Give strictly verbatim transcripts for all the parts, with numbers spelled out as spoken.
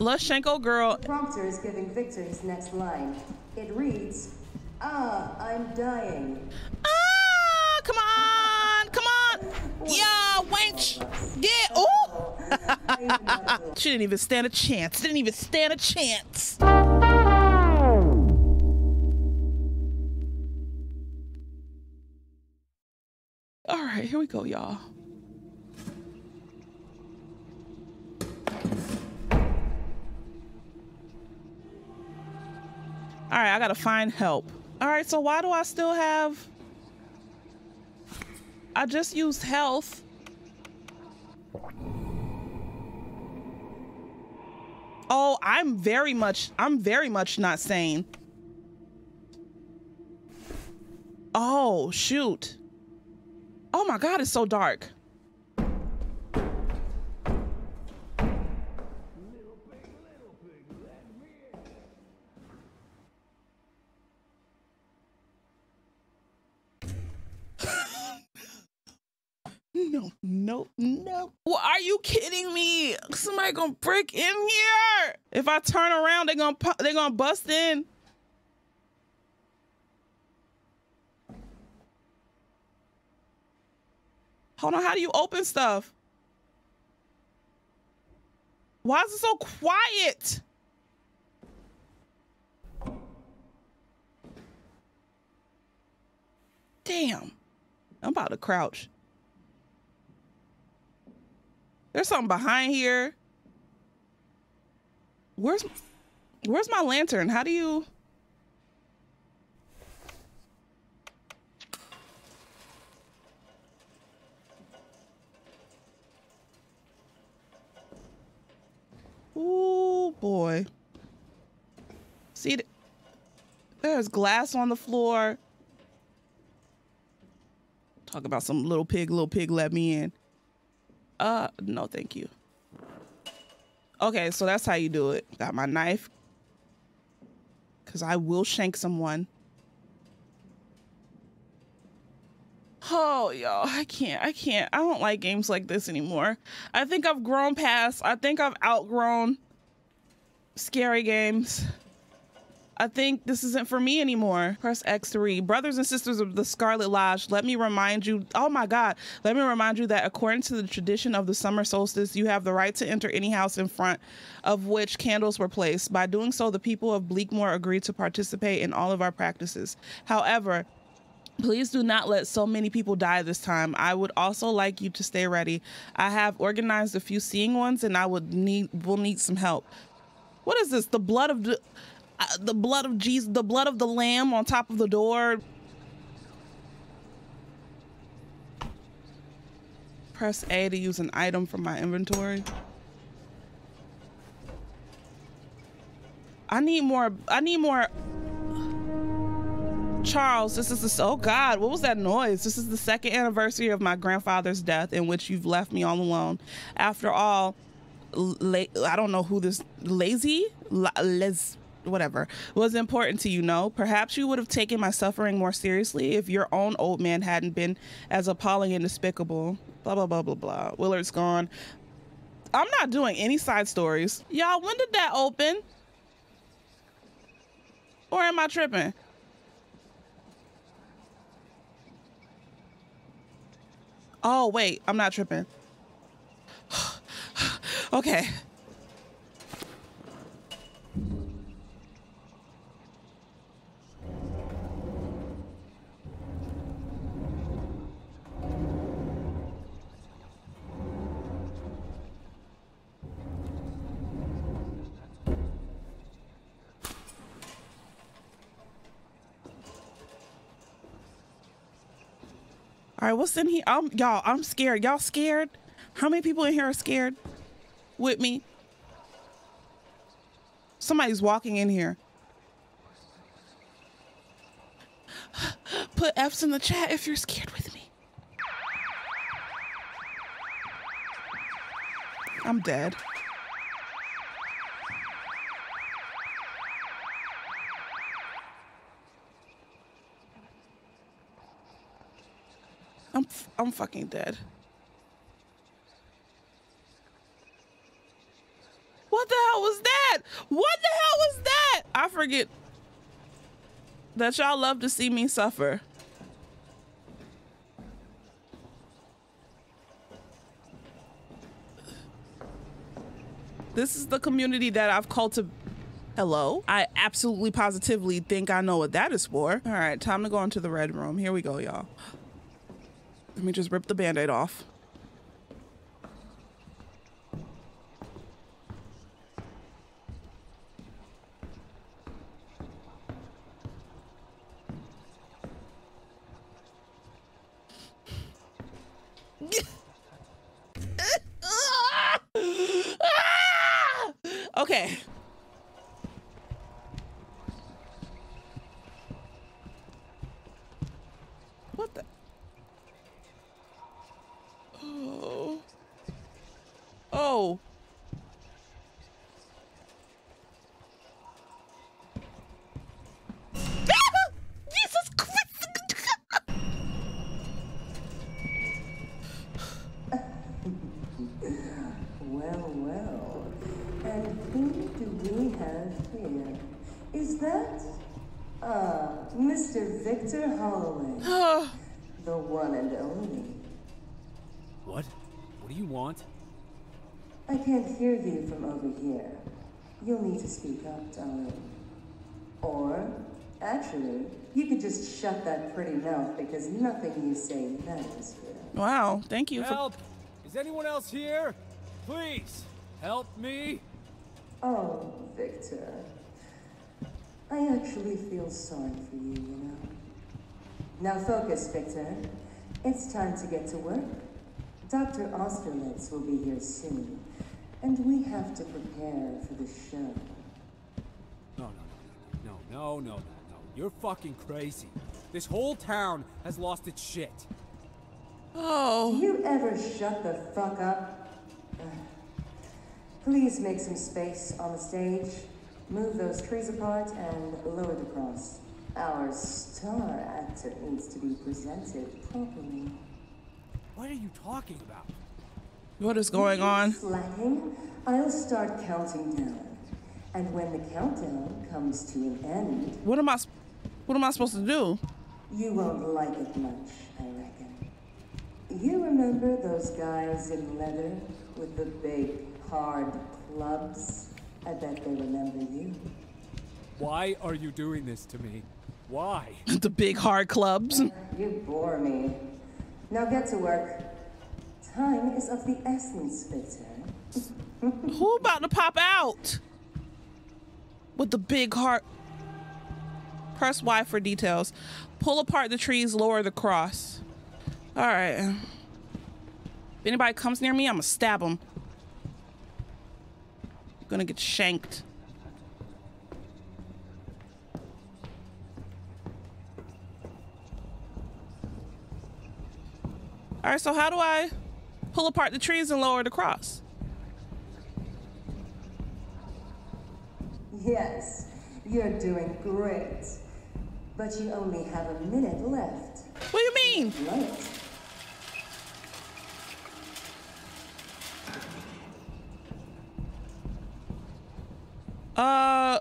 Lushenko girl. The prompter is giving Victor his next line. It reads, ah, I'm dying. Ah, come on, come on. Yeah, wench. Get, ooh. She didn't even stand a chance. Didn't even stand a chance. All right, here we go, y'all. All right, I gotta find help. All right, so why do I still have? I just used health. Oh, I'm very much, I'm very much not sane. Oh, shoot. Oh my God, it's so dark. No, no, no. Well, are you kidding me? Somebody gonna break in here. If I turn around, they're gonna, they're gonna bust in. Hold on, how do you open stuff? Why is it so quiet? Damn, I'm about to crouch. There's something behind here. Where's, where's my lantern? How do you? Oh boy. See, there's glass on the floor. Talk about some little pig, little pig let me in. Uh, no, thank you. Okay, so that's how you do it. Got my knife. Because I will shank someone. Oh, y'all, I can't, I can't. I don't like games like this anymore. I think I've grown past. I think I've outgrown scary games. I think this isn't for me anymore. Press X to read. Brothers and sisters of the Scarlet Lodge, let me remind you, oh my God, let me remind you that according to the tradition of the summer solstice, you have the right to enter any house in front of which candles were placed. By doing so, the people of Bleakmore agreed to participate in all of our practices. However, please do not let so many people die this time. I would also like you to stay ready. I have organized a few seeing ones and I would need, will need some help. What is this? The blood of, the, uh, the blood of Jesus, the blood of the lamb on top of the door. Press A to use an item from my inventory. I need more, I need more. Charles, this is the, oh God, what was that noise? This is the second anniversary of my grandfather's death in which you've left me all alone. After all, la I don't know who this, lazy, la les, whatever, was important to you, no? Perhaps you would have taken my suffering more seriously if your own old man hadn't been as appalling and despicable. Blah, blah, blah, blah, blah. Willard's gone. I'm not doing any side stories. Y'all, when did that open? Or am I tripping? Oh, wait, I'm not tripping. Okay. All right, what's in here? Um, y'all, I'm scared. Y'all scared? How many people in here are scared with me? Somebody's walking in here. Put F's in the chat if you're scared with me. I'm dead. I'm, f I'm fucking dead. What the hell was was that? What the hell was that? I forget that y'all love to see me suffer. This is the community that I've cultivated. Hello? I absolutely positively think I know what that is for. All right, time to go into the red room. Here we go, y'all. Let me just rip the Band-Aid off. Okay. What the? Oh. Oh. Jesus Christ. Well, well. And who do we have here? Is that? Ah, Mister Victor Holloway. The one and only. What? What do you want? I can't hear you from over here. You'll need to speak up, darling. Or, actually, you could just shut that pretty mouth because nothing you say matters here. Wow, thank you. Help! For Is anyone else here? Please, help me! Oh, Victor. I actually feel sorry for you, you know. Now focus, Victor. It's time to get to work. Doctor Osterlitz will be here soon, and we have to prepare for the show. No, no, no, no, no, no, no, no. You're fucking crazy. This whole town has lost its shit. Oh. Do you ever shut the fuck up? Uh, Please make some space on the stage, move those trees apart, and lower the cross. Our star actor needs to be presented properly. What are you talking about? What is going on? Slacking, I'll start counting down. And when the countdown comes to an end... What am I, what am I supposed to do? You won't like it much, I reckon. You remember those guys in leather with the big... hard clubs. I bet they remember you. Why are you doing this to me? Why? The big hard clubs. You bore me. Now get to work. Time is of the essence, Victor. Who about to pop out? With the big heart. Press Y for details. Pull apart the trees, lower the cross. All right. If anybody comes near me, I'm gonna stab them. Gonna get shanked. All right, so how do I pull apart the trees and lower the cross? Yes, you're doing great, but you only have a minute left. What do you mean? Right. Uh,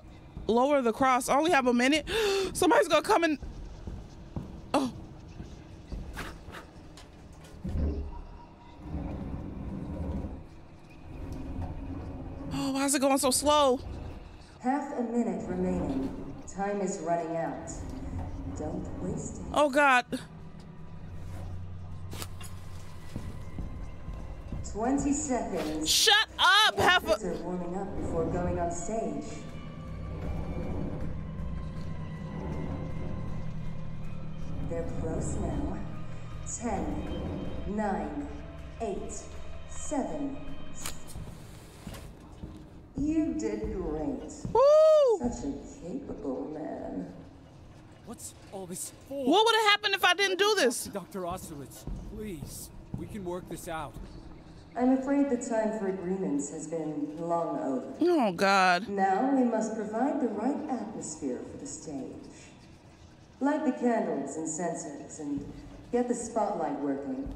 lower the cross. I only have a minute. Somebody's gonna come and... Oh. Oh, why is it going so slow? Half a minute remaining. Time is running out. Don't waste it. Oh, God. twenty seconds. Shut up, half a... are warming up before going on stage. They're close now. ten, nine, eight, seven. You did great. Woo! Such a capable man. What's all this for? What would have happened if I didn't do this? Doctor Osterlitz, please. We can work this out. I'm afraid the time for agreements has been long over. Oh, God. Now we must provide the right atmosphere for the stage. Light the candles and sensors and get the spotlight working.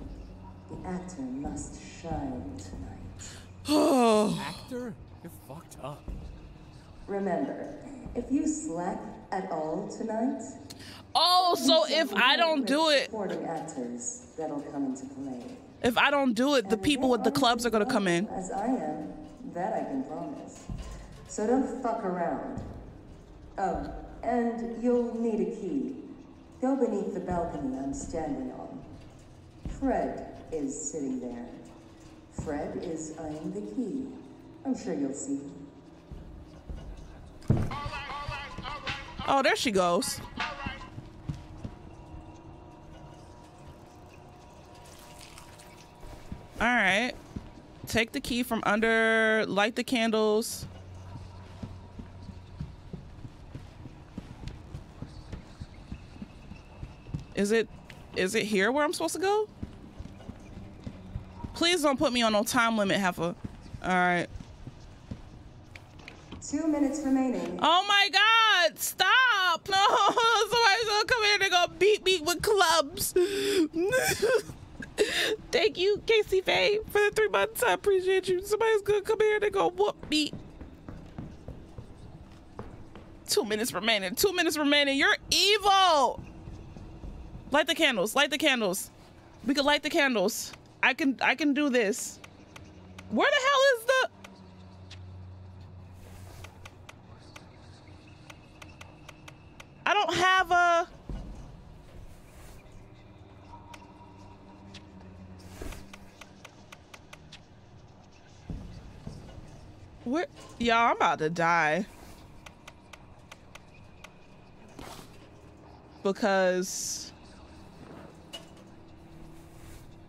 The actor must shine tonight. Oh. Actor? You're fucked up. Remember, if you slack at all tonight. Oh, so if I don't do it, supporting actors that'll come into play. If I don't do it, the people at the clubs are gonna come in. As I am, that I can promise. So don't fuck around. Oh, and you'll need a key. Go beneath the balcony I'm standing on. Fred is sitting there. Fred is eyeing the key. I'm sure you'll see. Oh, there she goes. All right, take the key from under, light the candles. Is it, is it here where I'm supposed to go? Please don't put me on no time limit, heifer. All right. Two minutes remaining. Oh my God, stop. No, somebody's gonna come here and they're gonna beat me with clubs. Thank you, Casey Faye, for the three months. I appreciate you. Somebody's gonna come here and they're gonna whoop me. Two minutes remaining. Two minutes remaining. You're evil. Light the candles. Light the candles. We could light the candles. I can. I can do this. Where the hell is the? I don't have a. Where? Y'all, I'm about to die. Because.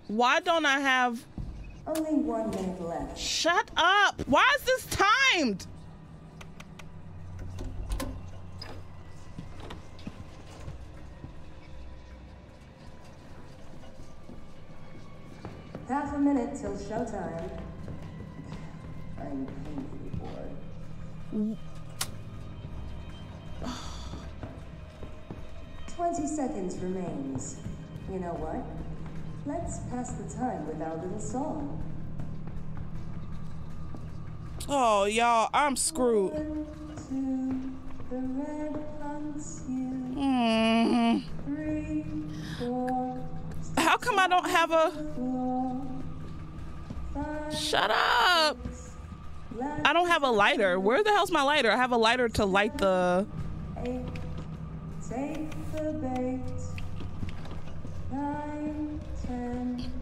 Why don't I have only one minute left? Shut up! Why is this timed? Half a minute till showtime. I'm painfully bored. Twenty seconds remains. You know what? Let's pass the time with our little song. Oh, y'all, I'm screwed. One, two, the red hunts you. Mm. Three, four, how come I don't have a... Four, five, shut up! Six, I don't have a lighter. Where the hell's my lighter? I have a lighter to light the... Eight, take the bait. Nine, ten,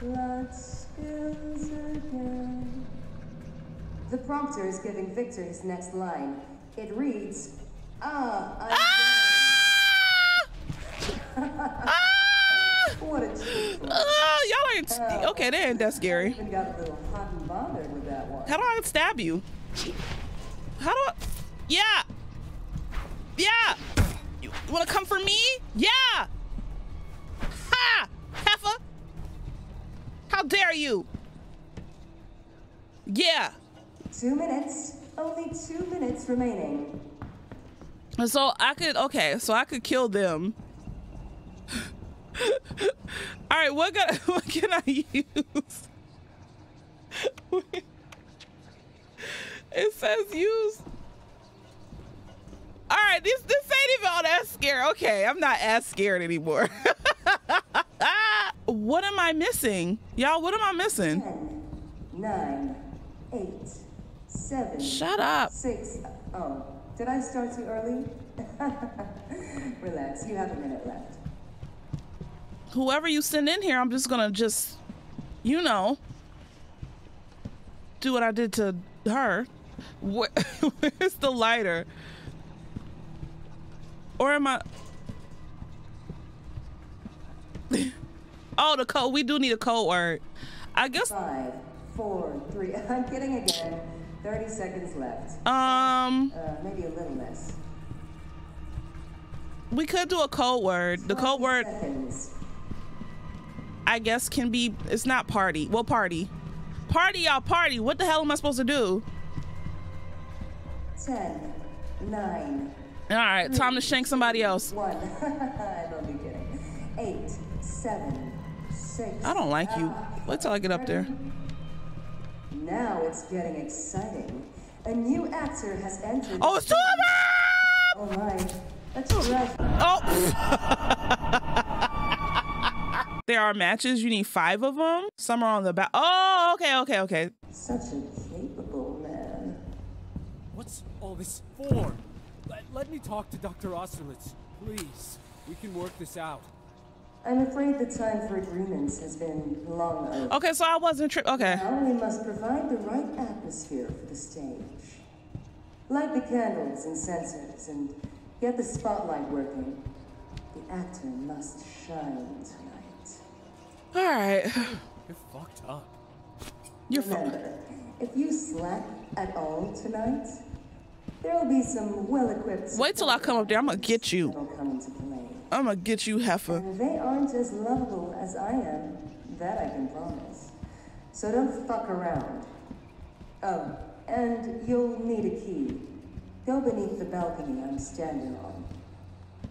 blood spills again. The prompter is giving Victor his next line. It reads, ah, I'm ah! ah! What a cheat. Uh, y'all ain't uh, okay, they ain't that scary. I even got a little hot and bothered with that one. How do I stab you? How do I? Yeah. Yeah. You wanna come for me? Yeah. Ha! Heifer! How dare you? Yeah. Two minutes. Only two minutes remaining. So I could, okay, so I could kill them. All right, what can, what can I use? It says use. All right, this, this ain't even all that scary. Okay, I'm not as scared anymore. What am I missing? Y'all, what am I missing? Ten, nine, eight, seven, shut up. Six, oh, did I start too early? Relax, you have a minute left. Whoever you send in here, I'm just gonna just, you know, do what I did to her. Where, where's the lighter? Or am I? Oh, the code. We do need a code word. I guess. Five, four, three. I'm kidding again. Thirty seconds left. Um. Uh, maybe a little less. We could do a code word. The code word. Seconds. I guess can be. It's not party. Well, party. Party, y'all. Party. What the hell am I supposed to do? Ten, nine. All right, three, time to shank somebody else. One. I don't be kidding. Eight, seven, six. I don't like you. Wait till I get up there. Now it's getting exciting. A new actor has entered. Oh, it's over! All right. That's all right. Oh! There are matches. You need five of them. Some are on the back. Oh, okay, okay, okay. Such a capable man. What's all this for? Let, let me talk to Doctor Osterlitz, please. We can work this out. I'm afraid the time for agreements has been long over. Okay, so I wasn't tri- okay. Now we must provide the right atmosphere for the stage. Light the candles and sensors and get the spotlight working. The actor must shine tonight. All right. You're fucked up. You're fucked up. If you slack at all tonight, there'll be some well-equipped. Wait till I come up there. I'm gonna get you. Come into play. I'm gonna get you, heifer. And they aren't as lovable as I am. That I can promise. So don't fuck around. Oh, and you'll need a key. Go beneath the balcony I'm standing on.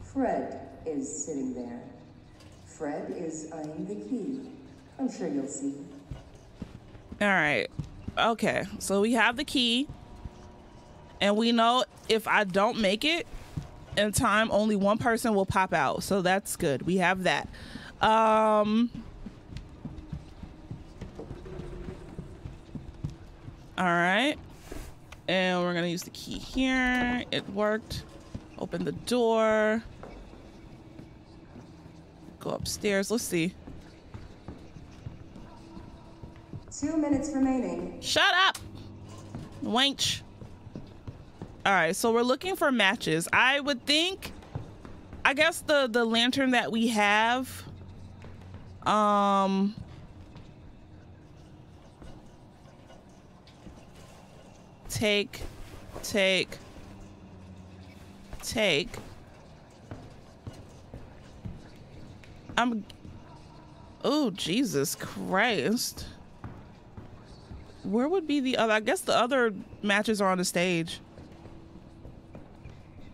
Fred is sitting there. Fred is eyeing the key. I'm sure you'll see. All right. Okay. So we have the key. And we know if I don't make it in time, only one person will pop out. So that's good. We have that. Um, all right. And we're going to use the key here. It worked. Open the door. Go upstairs. Let's see. Two minutes remaining. Shut up. Wench. All right, so we're looking for matches. I would think, I guess the, the lantern that we have, um, take, take, take. I'm, oh, Jesus Christ. Where would be the other? I guess the other matches are on the stage.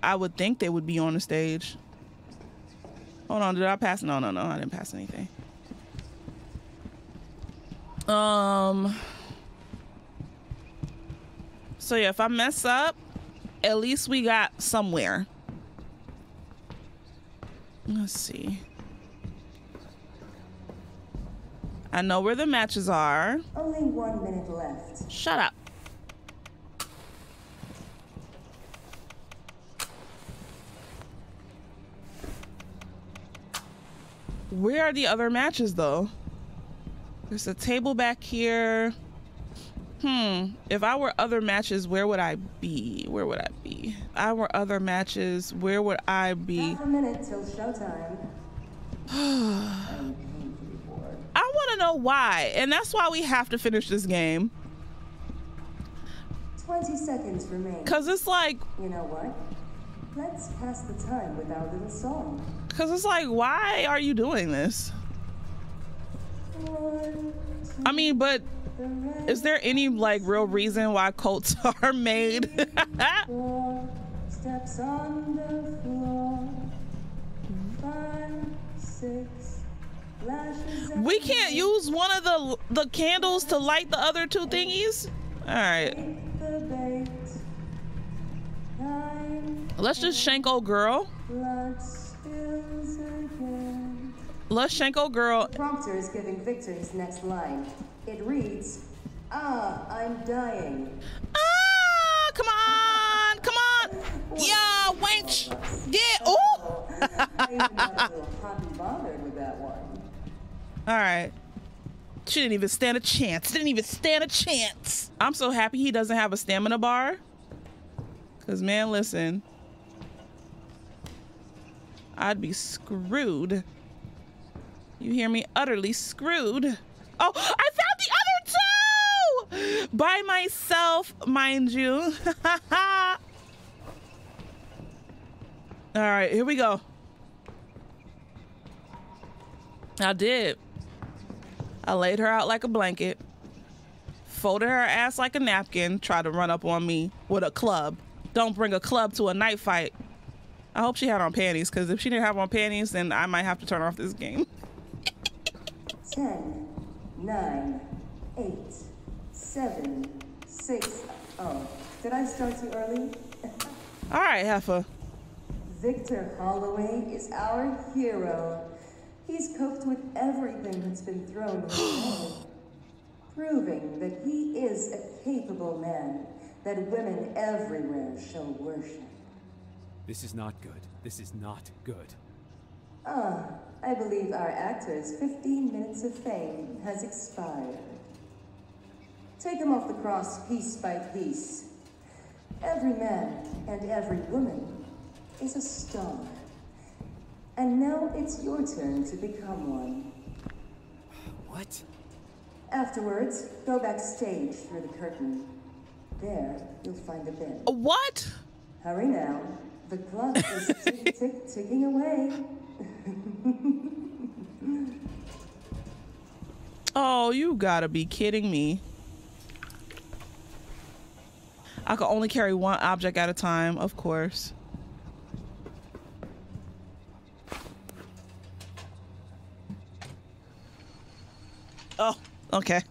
I would think they would be on the stage. Hold on, did I pass? No, no, no, I didn't pass anything. Um. So yeah, if I mess up, at least we got somewhere. Let's see. I know where the matches are. Only one minute left. Shut up. Where are the other matches though? There's a table back here. Hmm. If I were other matches, where would I be? Where would I be? If I were other matches, where would I be? Half a minute till showtime. I want to know why, and that's why we have to finish this game. Twenty seconds remain. Cause it's like, you know what? Let's pass the time with our little song. Cause it's like, why are you doing this? One, two, I mean, but the is there any like real reason why cults are made? Four steps on the floor. Five, six, we can't use one of the the candles to light the other two thingies. All right. Let's just shank old girl. Let's shank old girl. The prompter is giving Victor his next line. It reads, ah, I'm dying. Ah, come on, come on. Yeah, wench. Yeah, oh. All right. She didn't even stand a chance. Didn't even stand a chance. I'm so happy he doesn't have a stamina bar. Cause man, listen. I'd be screwed. You hear me? Utterly screwed. Oh, I found the other two! By myself, mind you. All right, here we go. I did. I laid her out like a blanket, folded her ass like a napkin, tried to run up on me with a club. Don't bring a club to a night fight. I hope she had on panties, because if she didn't have on panties, then I might have to turn off this game. ten, nine, eight, seven, seven, six, oh. Did I start too early? All right, Heffa. Victor Holloway is our hero. He's coped with everything that's been thrown at him, proving that he is a capable man that women everywhere shall worship. This is not good. This is not good. Ah, I believe our actor's fifteen minutes of fame has expired. Take him off the cross piece by piece. Every man and every woman is a star. And now it's your turn to become one. What? Afterwards, go backstage through the curtain. There, you'll find a bin. What? Hurry now. The clock is tick, tick, ticking away. Oh, you gotta be kidding me. I could only carry one object at a time, of course. Oh, okay.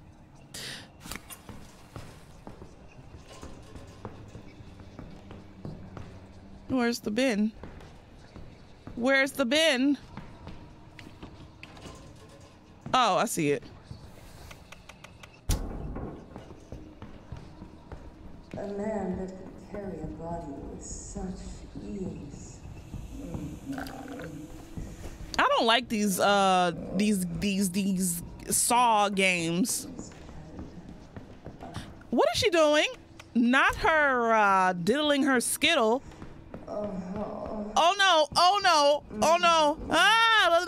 Where's the bin? Where's the bin? Oh, I see it. A man that could carry a body with such ease. I don't like these uh these these these Saw games. What is she doing? Not her uh diddling her skittle. Oh no, oh no, oh no. Ah,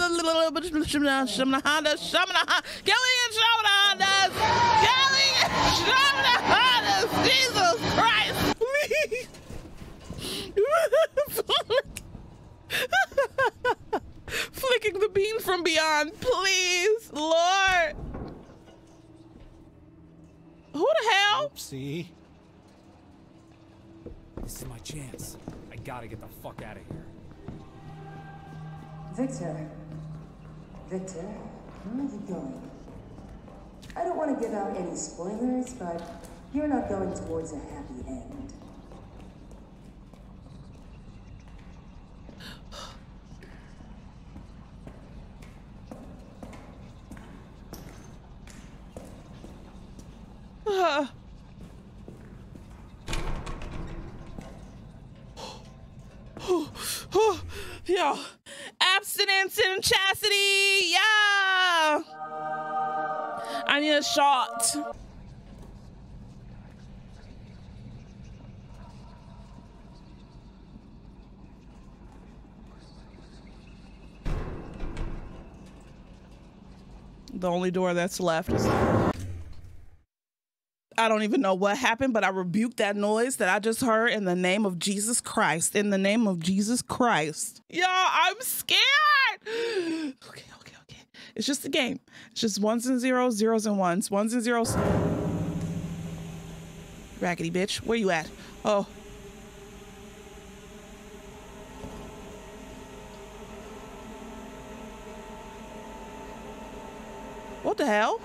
Jesus Christ. Flicking the bean from beyond, please, Lord. Who the hell? See, this is my chance. I gotta get the fuck out of here. Victor, Victor, where are you going? I don't want to give out any spoilers, but you're not going towards a happy end. Uh. Yeah. Abstinence and chastity. Yeah. I need a shot. The only door that's left is... I don't even know what happened, but I rebuked that noise that I just heard in the name of Jesus Christ. In the name of Jesus Christ. Y'all, I'm scared. Okay, okay, okay. It's just a game. It's just ones and zeros, zeros and ones. Ones and zeros. Raggedy bitch, where you at? Oh. What the hell?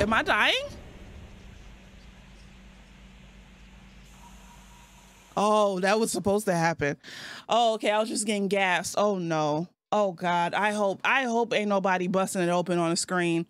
Am I dying? Oh, that was supposed to happen. Oh, okay. I was just getting gassed. Oh no. Oh God. I hope, I hope ain't nobody busting it open on the screen.